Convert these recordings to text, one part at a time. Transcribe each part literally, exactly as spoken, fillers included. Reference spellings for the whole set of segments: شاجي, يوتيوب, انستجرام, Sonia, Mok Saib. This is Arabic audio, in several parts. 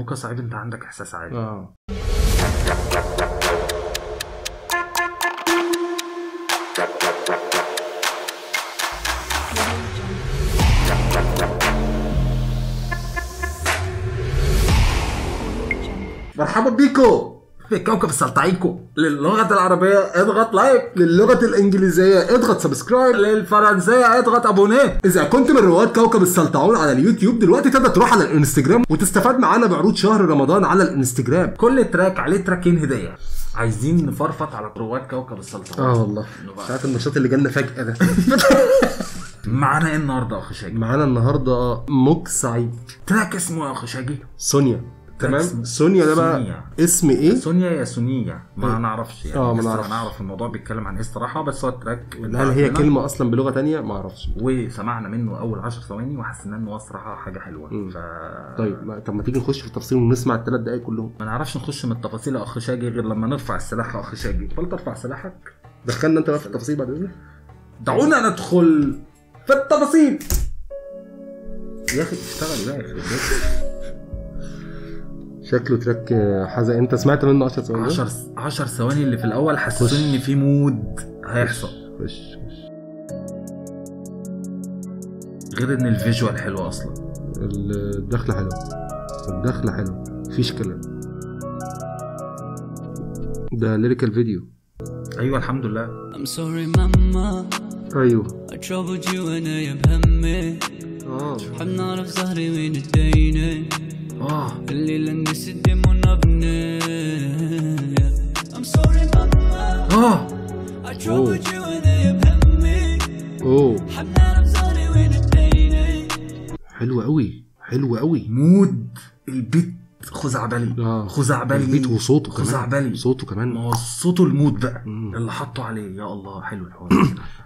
ممكن صعيب انت عندك احساس عالي. اه مرحبا بيكو في كوكب السلطعيكو، للغة العربية اضغط لايك، للغة الانجليزية اضغط سبسكرايب، للفرنسية اضغط ابونيه. اذا كنت من رواد كوكب السلطعون على اليوتيوب دلوقتي تقدر تروح على الانستجرام وتستفاد معانا بعروض شهر رمضان على الانستجرام، كل تراك عليه تراكين هدية. عايزين نفرفط على رواد كوكب السلطعون. اه والله ساعات النشاط اللي جالنا فجأة ده. معانا ايه النهارده يا اخو شاجي؟ معانا النهارده موج سعيد، تراك اسمه يا اخو شاجي سونيا. تمام. سونيا ده بقى اسم ايه؟ سونيا يا سونيا ما نعرفش يعني. اه ما نعرفش، نعرف الموضوع بيتكلم عن ايه الصراحه، بس هو التراك هل هي كلمه اصلا بلغه ثانيه ما اعرفش، وسمعنا منه اول عشر ثواني وحسينا انه صراحه حاجه حلوه. ف... طيب طب ما تيجي نخش في التفاصيل ونسمع الثلاث دقايق كلهم. ما نعرفش نخش من التفاصيل يا اخ شاجي غير لما نرفع السلاح يا اخ شاجي. فانت ارفع سلاحك، دخلنا انت بقى في التفاصيل بعد اذنك. دعونا ندخل في التفاصيل يا اخي. اشتغل بقى يا اخي، شكله تراك حزق. انت سمعت منه عشر ثواني؟ عشر ثواني اللي في الاول حسسوني في مود هيحصل. خش خش. غير ان الفيجوال حلو اصلا، الدخله حلوه، الدخله حلوه مفيش كلام. ده ليريكال فيديو. ايوه الحمد لله. I'm sorry ماما. ايوه I troubled you وانا بهمي. اه حب نعرف ظهري وين اتديني. اه الليله نسدم ونبني. I'm sorry ماما. اه I troubled you وانا بهمي. اوه حب نعرف ظهري وين اتديني. حلوه قوي، حلوه قوي. مود البيت خزعبلي. اه خزعبلي البيت وصوته كمان. خزعبلي صوته كمان، ما هو صوته المود بقى مم. اللي حطه عليه. يا الله حلو الحوار.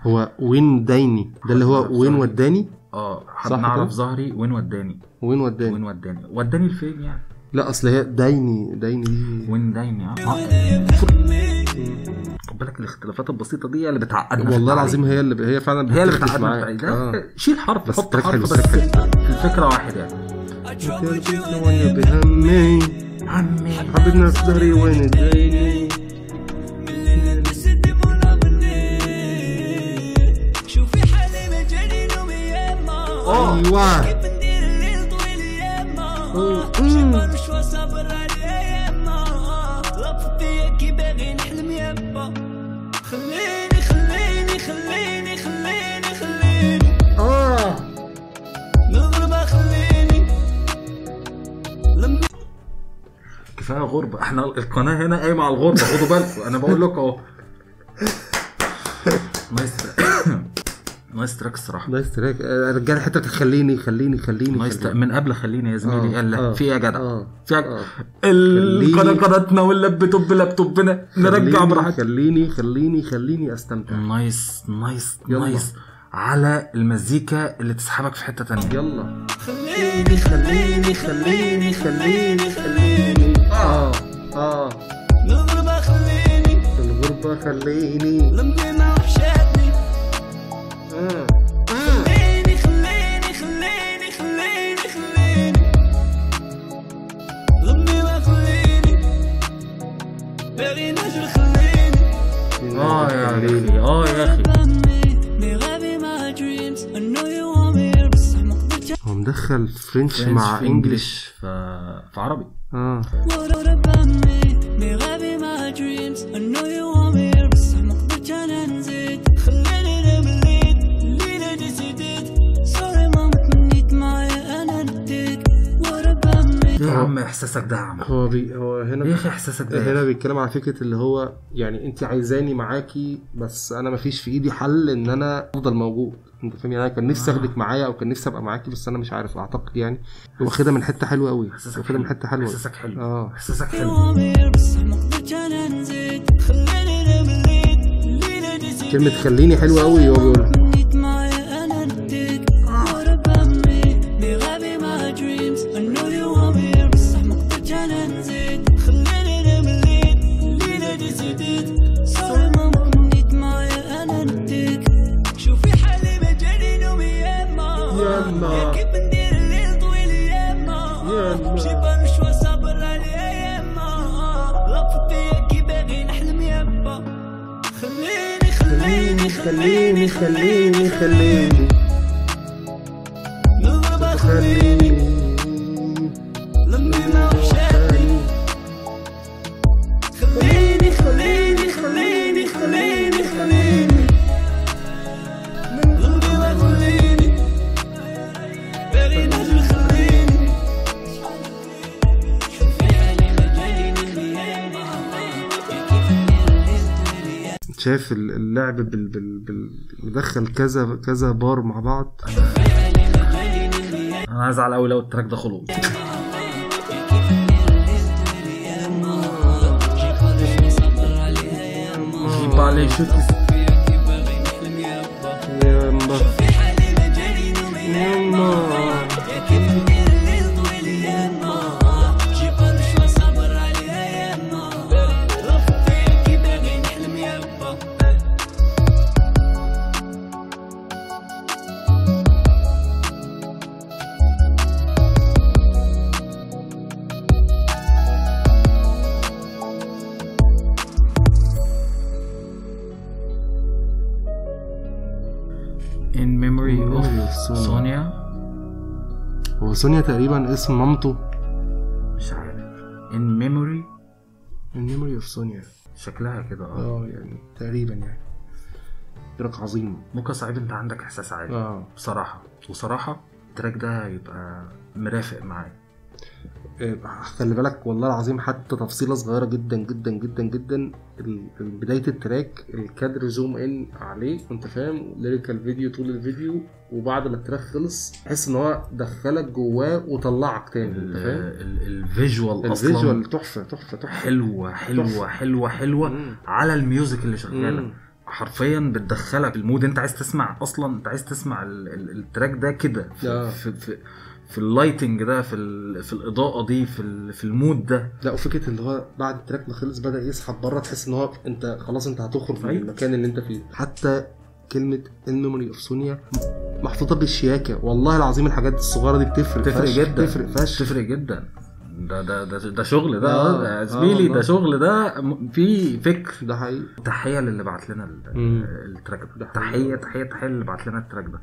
هو وين دايني ده اللي هو وين وداني. اه هنعرف ظهري وين وداني. وين وداني؟ وين وداني؟ وداني لفين يعني؟ لا اصل هي دايني دايني دي وين دايني. اه خد بالك الاختلافات البسيطة دي هي اللي بتعقدنا. والله العظيم هي اللي هي فعلا هي اللي بتعقدنا. ده شيل حرف بس حط حرف، بس الفكرة واحد يعني. بهمي حبيبنا في ظهري وين دايني. ايوه خليني خليني خليني خليني خليني اه نضرب خليني. كفايه غربه، احنا القناه هنا قايمه على الغربه، خدوا بالكم. انا بقول لكم اهو. نايس تراك الصراحه، نايس تراك رجعنا حته تخليني خليني خليني نايس من قبل خليني يا زميلي. قال لك في يا جدع في القناه قناتنا واللابتوب لابتوبنا نرجع براحتنا. خليني خليني خليني استمتع. نايس نايس نايس على المزيكا اللي تسحبك في حته ثانيه. يلا خليني خليني خليني خليني خليني اه اه الغربه خليني الغربه خليني لما وحشتني. مم. خليني خليني خليني خليني خليني لمي ما خليني باغي نجر خليني. اه يا خليني اه يا اخي هو مدخل فرنش مع انجلش في عربي. اه يا عم احساسك ده يا عم. هو بي هو هنا يا اخي احساسك ده هنا بيتكلم على فكره اللي هو يعني انت عايزاني معاكي بس انا مفيش في ايدي حل ان انا افضل موجود، انت فاهم يعني. انا كان نفسي اخدك معايا او كان نفسي ابقى معاكي بس انا مش عارف، اعتقد يعني واخدها من حته حلوه قوي، واخدها من حته حلوه. احساسك حلو. اه احساسك حلو. كلمه خليني حلوه قوي هو بيقولها. يا ما يا ما خليني خليني خليني نظرة خليني لمينا وشاهدني خليني خليني خليني خليني خليني من غيرك خليني باغي نجم خليني شوفيني خليني خليني خليني. شايف اللعب بال بال مدخل كذا كذا بار مع بعض. انا هزعل قوي لو التراك ده خلص. جيب عليه شوف يا يما يما In memory of Sonia. هو سونيا تقريبا اسم مامته، مش عارف. In memory In memory of Sonia شكلها كده اه يعني تقريبا يعني تراك عظيم. ممكن سعيد انت عندك احساس عالي اه بصراحة، وصراحة التراك ده هيبقى مرافق معايا. خلي بالك والله العظيم حتى تفصيلة صغيرة جدا جدا جدا جدا بداية التراك، الكادر زوم ان عليه انت فاهم، ليريكال فيديو طول الفيديو، وبعد ما التراك خلص تحس ان هو دخلك جواه وطلعك تاني انت فاهم. الفيجوال اصلا الفيجوال تحفة تحفة تحفة حلوة حلوة تحفة. حلوة حلوة مم. على الميوزك اللي شغالة حرفيا بتدخلك المود. انت عايز تسمع اصلا، انت عايز تسمع التراك ده كده في, في, في في اللايتنج ده، في في الاضاءه دي، في في المود ده. لا وفكره ان هو بعد التراك ما خلص بدا يسحب بره، تحس ان هو انت خلاص انت هتخرج من المكان اللي انت فيه. حتى كلمه الميموري اوف سونيا محطوطه بالشياكه، والله العظيم الحاجات الصغيره دي بتفرق تفرق جدا تفرق فش تفرق جدا. ده ده ده ده شغل ده يا آه زميلي، آه ده شغل ده في فكر. ده حقيقي. تحيه للي بعت لنا التراك ده، تحيه تحيه تحيه للي بعت لنا التراك ده.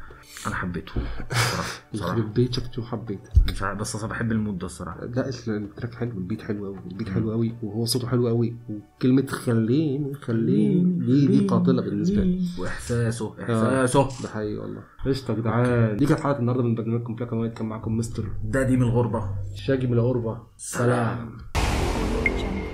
انا حبيته بصراحه بصراحه حبيتك وحبيت مش عارف، بس انا بحب المود ده الصراحه. لا التراك حلو، البيت حلو قوي، البيت حلو قوي، وهو صوته حلو قوي، وكلمه خليني خليني دي دي قاتله بالنسبه لي، واحساسه احساسه ده حقيقي والله. قشطه يا جدعان، دي كانت حلقه النهارده من برنامجكم بلاك اند وايت. كان معاكم مستر ده دي من الغربه، شاجي من الغربه. سلام.